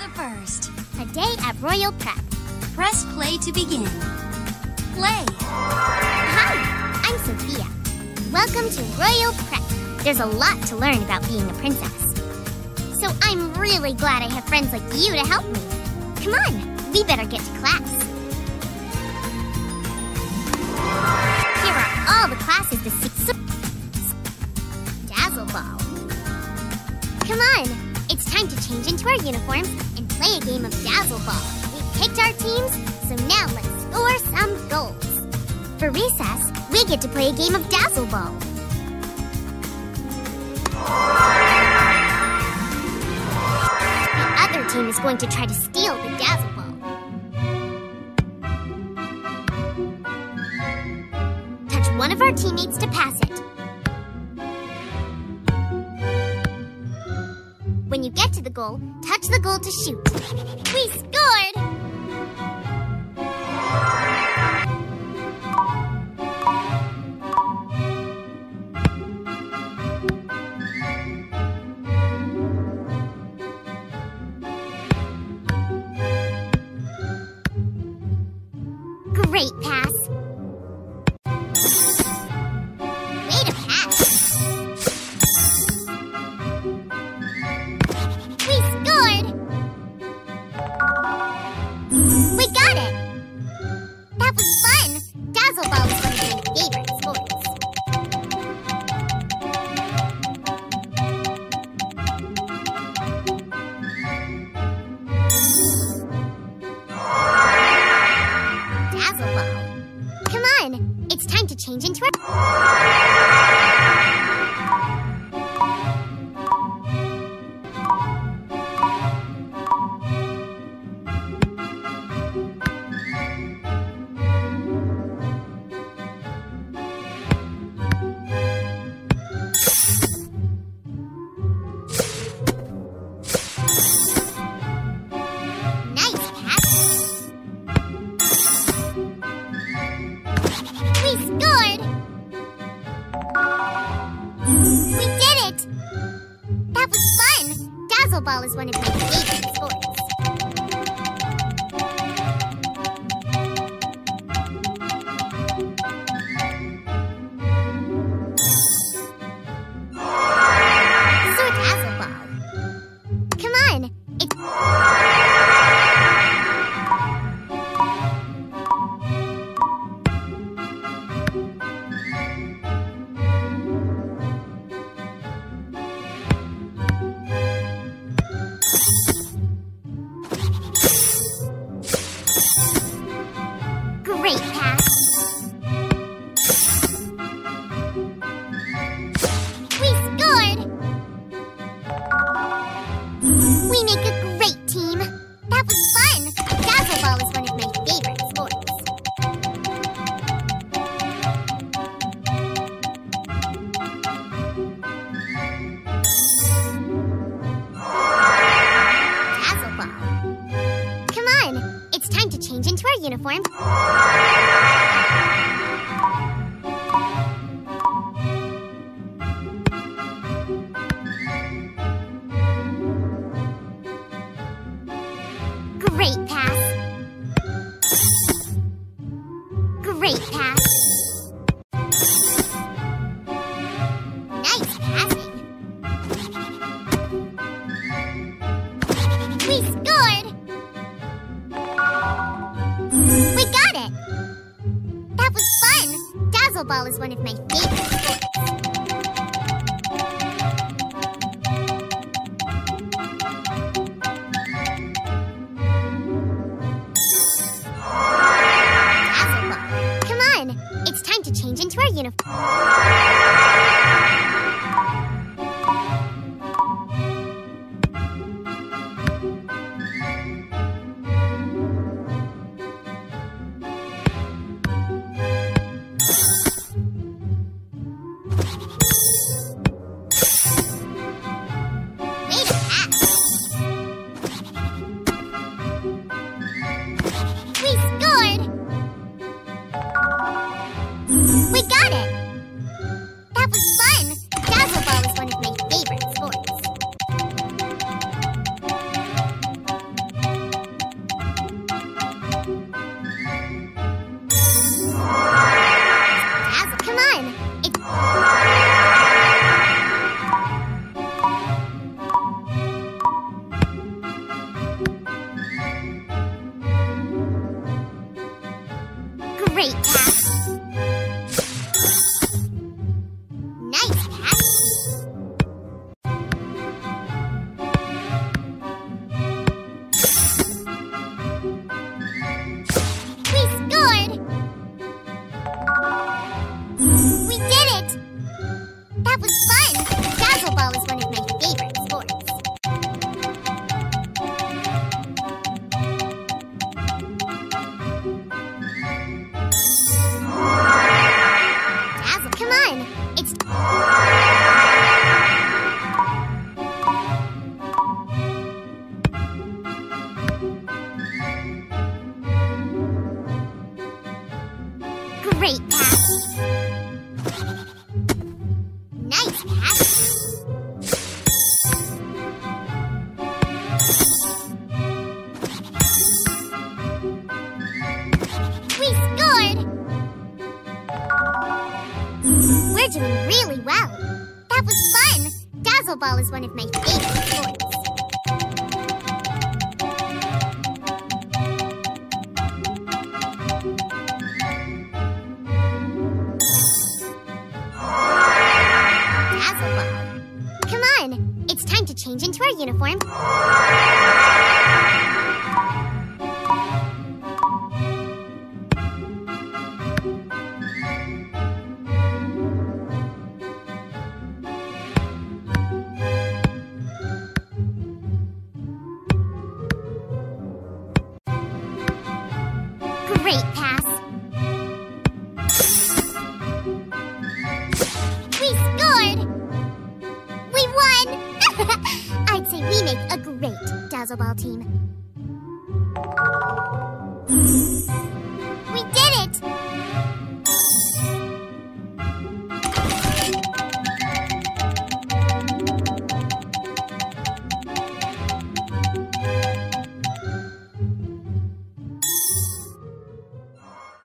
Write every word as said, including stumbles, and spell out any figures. the first. A day at Royal Prep. Press play to begin. Play. Hi, I'm Sophia. Welcome to Royal Prep. There's a lot to learn about being a princess. So I'm really glad I have friends like you to help me. Come on, we better get to class. Here are all the classes this season. Dazzle Ball. Come on. It's time to change into our uniforms and play a game of Dazzle Ball. We've picked our teams, so now let's score some goals. For recess, we get to play a game of Dazzle Ball. The other team is going to try to steal the Dazzle Ball. Touch one of our teammates to pass it. When you get to the goal, touch the goal to shoot. We scored! Great pass! Way to pass! It's time to change into our... Ball is one of my favorite sports. So Dazzle Ball. Come on, it's... Change into our uniform. Great pass. Great pass. Nice passing. We scored! Dazzle Ball is one of my favorite sports. Dazzle Ball. Come on, it's time to change into our uniform. Great pass. Nice pass. We scored! We did it! That was fun! Dazzle Ball is one of my favorite sports. Dazzle, come on! It's... Great pass. Nice pass. We scored! We're doing really well. That was fun. Dazzle Ball is one of my favorite sports. Come on, it's time to change into our uniform. Great pass. I'd say we make a great Dazzle Ball team.